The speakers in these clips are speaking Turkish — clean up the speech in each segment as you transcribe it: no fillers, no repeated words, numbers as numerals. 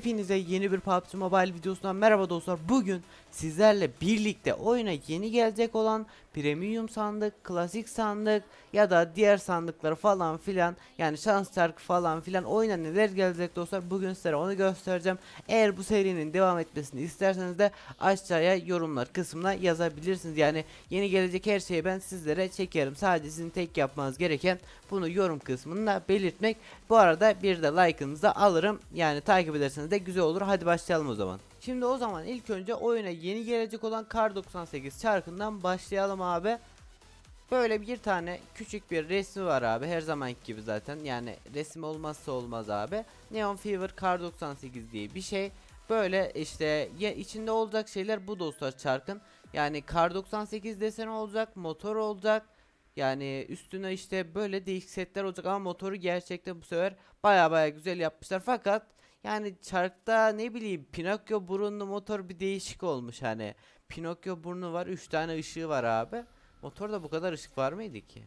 Hepinize yeni bir PUBG Mobile videosundan merhaba dostlar. Bugün sizlerle birlikte oyuna yeni gelecek olan premium sandık, klasik sandık ya da diğer sandıkları falan filan, yani şans çarkı falan filan oyuna neler gelecek dostlar, bugün sizlere onu göstereceğim. Eğer bu serinin devam etmesini isterseniz de aşağıya yorumlar kısmına yazabilirsiniz. Yani yeni gelecek her şeyi ben sizlere çekerim. Sadece sizin tek yapmanız gereken bunu yorum kısmında belirtmek. Bu arada bir de like'ınızı da alırım. Yani takip ederseniz de güzel olur. Hadi başlayalım o zaman. Şimdi o zaman ilk önce oyuna yeni gelecek olan Kar98 çarkından başlayalım abi. Böyle bir tane küçük bir resmi var abi, her zamanki gibi zaten, yani resim olmazsa olmaz abi. Neon Fever Kar98 diye bir şey. Böyle işte içinde olacak şeyler bu dostlar çarkın. Yani Kar98 deseni olacak, motor olacak. Yani üstüne işte böyle değişik setler olacak ama motoru gerçekten bu sefer baya güzel yapmışlar. Fakat yani çarkta ne bileyim Pinocchio burunlu motor bir değişik olmuş hani. Pinocchio burnu var, 3 tane ışığı var abi. Motorda bu kadar ışık var mıydı ki?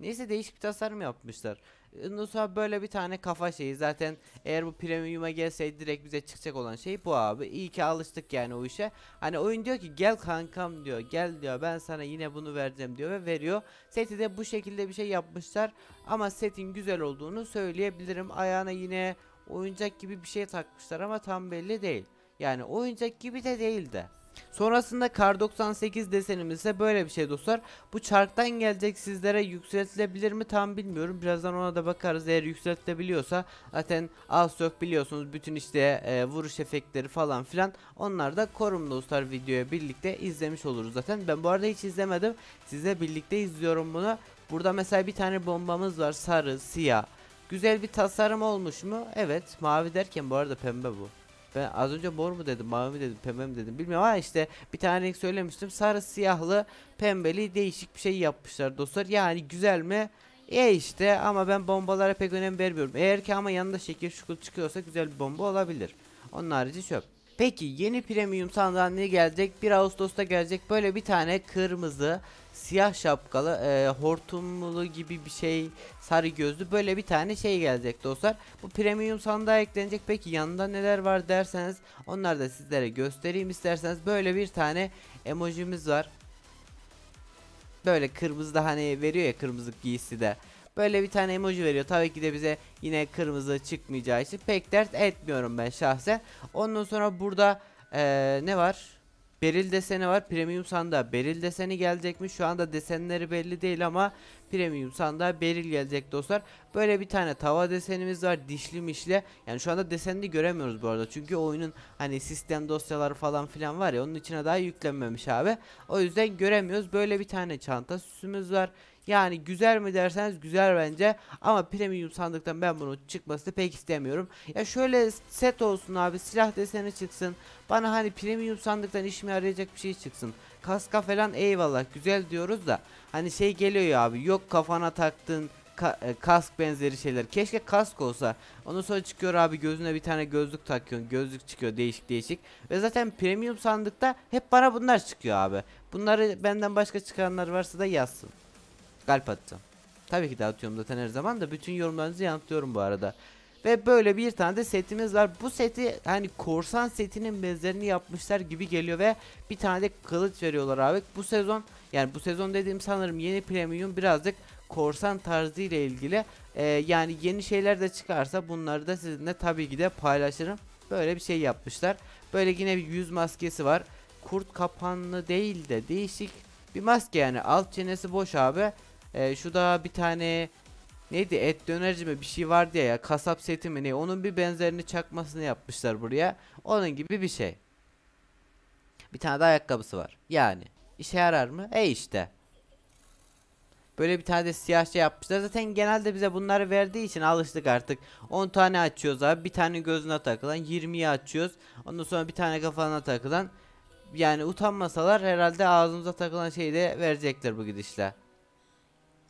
Neyse, değişik bir tasarım yapmışlar. Ondan sonra böyle bir tane kafa şeyi, zaten eğer bu premium'a gelseydi direkt bize çıkacak olan şey bu abi. İyi ki alıştık yani o işe. Hani oyun diyor ki gel kankam diyor, gel diyor ben sana yine bunu vereceğim diyor ve veriyor. Seti de bu şekilde bir şey yapmışlar ama setin güzel olduğunu söyleyebilirim. Ayağına yine oyuncak gibi bir şey takmışlar ama tam belli değil. Yani oyuncak gibi de değil de. Sonrasında Kar98 desenimiz ise böyle bir şey dostlar. Bu çarktan gelecek, sizlere yükseltilebilir mi tam bilmiyorum. Birazdan ona da bakarız. Eğer yükseltilebiliyorsa zaten az çok biliyorsunuz bütün işte vuruş efektleri falan filan, onlar da korumlu dostlar, videoya birlikte izlemiş oluruz zaten. Ben bu arada hiç izlemedim, size birlikte izliyorum bunu. Burada mesela bir tane bombamız var, sarı siyah. Güzel bir tasarım olmuş mu? Evet, mavi derken bu arada pembe bu. Ben az önce mor mu dedim, mavi mi dedim, pembe mi dedim bilmiyorum ama işte bir tane renk söylemiştim. Sarı, siyahlı, pembeli değişik bir şey yapmışlar dostlar. Yani güzel mi? İşte ama ben bombalara pek önem vermiyorum. Eğer ki ama yanında şekil şukul çıkıyorsa güzel bir bomba olabilir. Onun harici çöp. Peki yeni premium sandalye ne gelecek? 1 Ağustos'ta gelecek. Böyle bir tane kırmızı, siyah şapkalı, hortumlu gibi bir şey, sarı gözlü böyle bir tane şey gelecek dostlar. Bu premium sandığa eklenecek. Peki yanında neler var derseniz onları da sizlere göstereyim isterseniz. Böyle bir tane emojimiz var. Böyle kırmızı da hani veriyor ya, kırmızı giysi de. Böyle bir tane emoji veriyor. Tabii ki de bize yine kırmızı çıkmayacağı için pek dert etmiyorum ben şahsen. Ondan sonra burada ne var? Beril deseni var. Premium sandığa beril deseni gelecekmiş. Şu anda desenleri belli değil ama premium sandığa beril gelecek dostlar. Böyle bir tane tava desenimiz var, dişli mişli. Yani şu anda desenini göremiyoruz bu arada, çünkü oyunun hani sistem dosyaları falan filan var ya, onun içine daha yüklenmemiş abi. O yüzden göremiyoruz. Böyle bir tane çanta süsümüz var. Yani güzel mi derseniz güzel bence ama premium sandıktan ben bunun çıkmasını pek istemiyorum. Ya şöyle set olsun abi, silah deseni çıksın. Bana hani premium sandıktan işime yarayacak bir şey çıksın. Kaska falan eyvallah, güzel diyoruz da hani şey geliyor ya abi, yok kafana taktın kask benzeri şeyler. Keşke kask olsa. Ondan sonra çıkıyor abi, gözüne bir tane gözlük takıyorsun, gözlük çıkıyor değişik değişik. Ve zaten premium sandıkta hep bana bunlar çıkıyor abi. Bunları benden başka çıkanlar varsa da yazsın. Kalp attım. Tabii ki de atıyorum zaten her zaman da. Bütün yorumlarınızı yanıtlıyorum bu arada. Ve böyle bir tane de setimiz var. Bu seti hani korsan setinin benzerini yapmışlar gibi geliyor ve bir tane de kılıç veriyorlar abi. Bu sezon, yani bu sezon dediğim sanırım yeni premium birazcık korsan tarzı ile ilgili. Yani yeni şeyler de çıkarsa bunları da sizinle tabii ki de paylaşırım. Böyle bir şey yapmışlar. Böyle yine bir yüz maskesi var. Kurt kapanlı değil de değişik bir maske, yani alt çenesi boş abi. Şu da bir tane neydi, et dönerci mi bir şey vardı ya, kasap seti mi ne, onun bir benzerini çakmasını yapmışlar buraya, onun gibi bir şey. Bir tane de ayakkabısı var, yani işe yarar mı? İşte böyle bir tane de siyah şey yapmışlar. Zaten genelde bize bunları verdiği için alıştık artık. 10 tane açıyoruz abi, bir tane gözüne takılan, 20'yi açıyoruz, ondan sonra bir tane kafana takılan. Yani utanmasalar herhalde ağzımıza takılan şeyi de verecekler bu gidişle.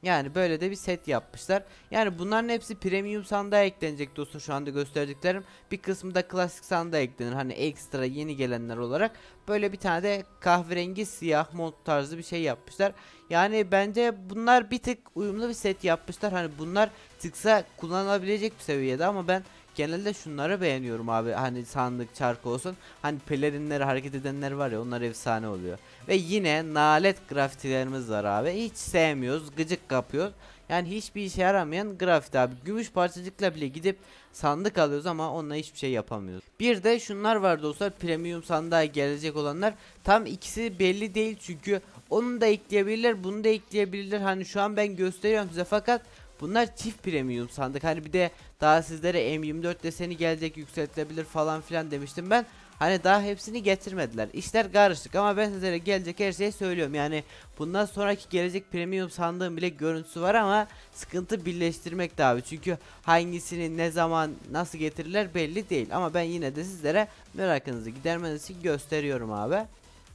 Yani böyle de bir set yapmışlar. Yani bunların hepsi premium sandığa eklenecek dostum, şu anda gösterdiklerim. Bir kısmı da klasik sandığa eklenir hani ekstra yeni gelenler olarak. Böyle bir tane de kahverengi siyah mont tarzı bir şey yapmışlar. Yani bence bunlar bir tık uyumlu bir set yapmışlar. Hani bunlar tıksa kullanılabilecek bir seviyede ama ben genelde şunları beğeniyorum abi, hani sandık çarkı olsun, hani pelerinleri hareket edenler var ya, onlar efsane oluyor. Ve yine nalet grafitilerimiz var abi, hiç sevmiyoruz, gıcık kapıyor. Yani hiçbir işe yaramayan grafiti abi. Gümüş parçacıkla bile gidip sandık alıyoruz ama onunla hiçbir şey yapamıyoruz. Bir de şunlar var dostlar, premium sandığa gelecek olanlar. Tam ikisi belli değil çünkü onu da ekleyebilirler, bunu da ekleyebilirler. Hani şu an ben gösteriyorum size fakat bunlar çift premium sandık. Hani bir de daha sizlere M24 deseni gelecek, yükseltilebilir falan filan demiştim ben. Hani daha hepsini getirmediler. İşler karışık ama ben sizlere gelecek her şeyi söylüyorum. Yani bundan sonraki gelecek premium sandığım bile görüntüsü var ama sıkıntı birleştirmek de abi. Çünkü hangisini ne zaman nasıl getirirler belli değil. Ama ben yine de sizlere merakınızı gidermeniz için gösteriyorum abi.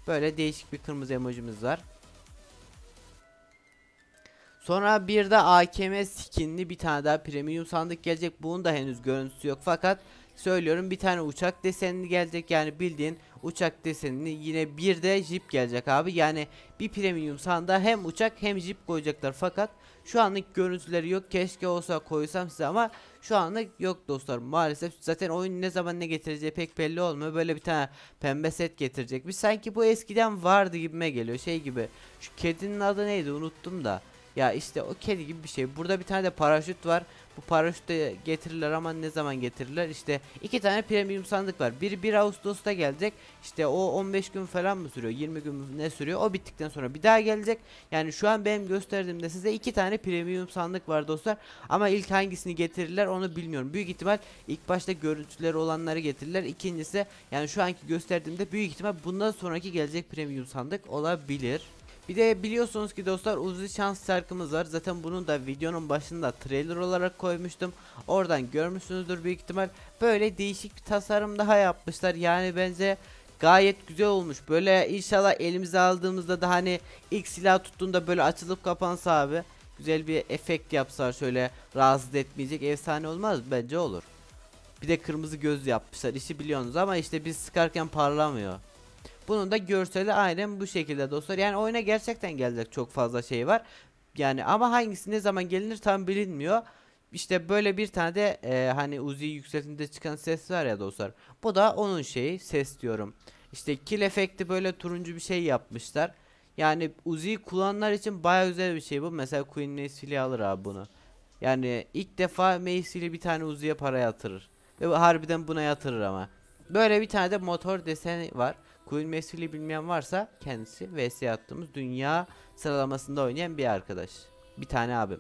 Böyle değişik bir kırmızı emojimiz var. Sonra bir de AKM skinli bir tane daha premium sandık gelecek. Bunun da henüz görüntüsü yok fakat söylüyorum, bir tane uçak desenini gelecek, yani bildiğin uçak desenini. Yine bir de jip gelecek abi, yani bir premium sandığa hem uçak hem jip koyacaklar fakat şu anlık görüntüleri yok. Keşke olsa koysam size ama şu anlık yok dostlar maalesef. Zaten oyun ne zaman ne getireceği pek belli olmuyor. Böyle bir tane pembe set getirecek. Biz sanki bu eskiden vardı gibime geliyor, şey gibi, şu kedinin adı neydi unuttum da. Ya işte o kedi gibi bir şey. Burada bir tane de paraşüt var. Bu paraşütte getirirler ama ne zaman getirirler? İşte iki tane premium sandık var. Biri 1 Ağustos'ta gelecek. İşte o 15 gün falan mı sürüyor? 20 gün ne sürüyor? O bittikten sonra bir daha gelecek. Yani şu an benim gösterdiğimde size iki tane premium sandık var dostlar. Ama ilk hangisini getirirler onu bilmiyorum. Büyük ihtimal ilk başta görüntüleri olanları getirirler. İkincisi, yani şu anki gösterdiğimde büyük ihtimal bundan sonraki gelecek premium sandık olabilir. Bir de biliyorsunuz ki dostlar Uzi şans çarkımız var. Zaten bunun da videonun başında trailer olarak koymuştum. Oradan görmüşsünüzdür büyük ihtimal. Böyle değişik bir tasarım daha yapmışlar. Yani bence gayet güzel olmuş. Böyle inşallah elimize aldığımızda da hani ilk silah tuttuğunda böyle açılıp kapansa abi. Güzel bir efekt yapsalar, şöyle rahatsız etmeyecek. Efsane olmaz bence, olur. Bir de kırmızı göz yapmışlar. İşi biliyorsunuz ama işte biz sıkarken parlamıyor. Bunun da görseli aynen bu şekilde dostlar. Yani oyuna gerçekten gelecek çok fazla şey var. Yani ama hangisi ne zaman gelinir tam bilinmiyor. İşte böyle bir tane de hani Uzi yükseltinde çıkan ses var ya dostlar. Bu da onun şeyi, ses diyorum. İşte kill efekti böyle turuncu bir şey yapmışlar. Yani Uzi'yi kullananlar için baya güzel bir şey bu. Mesela Queen Mace'li alır abi bunu. Yani ilk defa Mace'li bir tane Uzi'ye para yatırır. Ve harbiden buna yatırır ama. Böyle bir tane de motor deseni var. Queen Mesih'i bilmeyen varsa kendisi vs attığımız dünya sıralamasında oynayan bir arkadaş. Bir tane abim.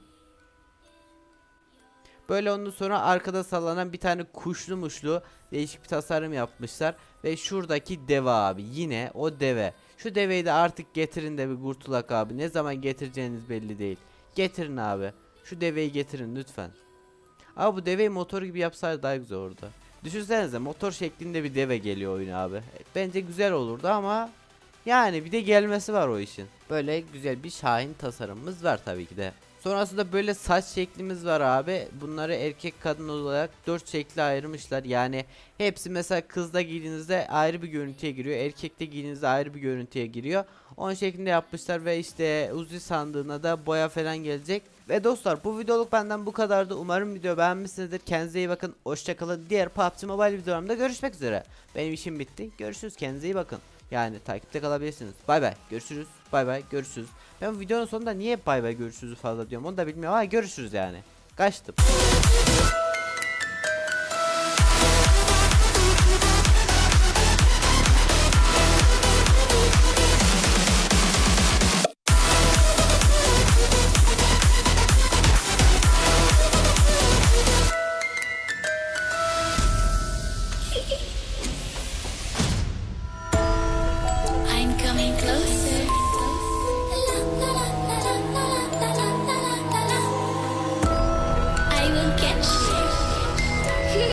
Böyle ondan sonra arkada sallanan bir tane kuşlu muşlu değişik bir tasarım yapmışlar. Ve şuradaki deve abi, yine o deve. Şu deveyi de artık getirin de bir kurtulak abi. Ne zaman getireceğiniz belli değil. Getirin abi. Şu deveyi getirin lütfen. Abi bu deveyi motor gibi yapsaydı daha güzel orada. Düşünsenize motor şeklinde bir deve geliyor oyuna abi. Bence güzel olurdu ama yani bir de gelmesi var o işin. Böyle güzel bir şahin tasarımımız var tabii ki de. Sonrasında böyle saç şeklimiz var abi. Bunları erkek kadın olarak 4 şekle ayırmışlar. Yani hepsi mesela kızda giydiğinizde ayrı bir görüntüye giriyor. Erkekte giydiğinizde ayrı bir görüntüye giriyor. Onun şeklinde yapmışlar ve işte Uzi sandığına da boya falan gelecek. Ve dostlar bu videoluk benden bu kadardı. Umarım video beğenmişsinizdir. Kendinize iyi bakın. Hoşçakalın. Diğer PUBG Mobile videolarımda görüşmek üzere. Benim işim bitti. Görüşürüz. Kendinize iyi bakın. Yani takipte kalabilirsiniz. Bay bay. Görüşürüz. Bay bay. Görüşürüz. Ben bu videonun sonunda niye bay bay görüşürüz fazla diyorum onu da bilmiyorum ama görüşürüz yani. Kaçtım.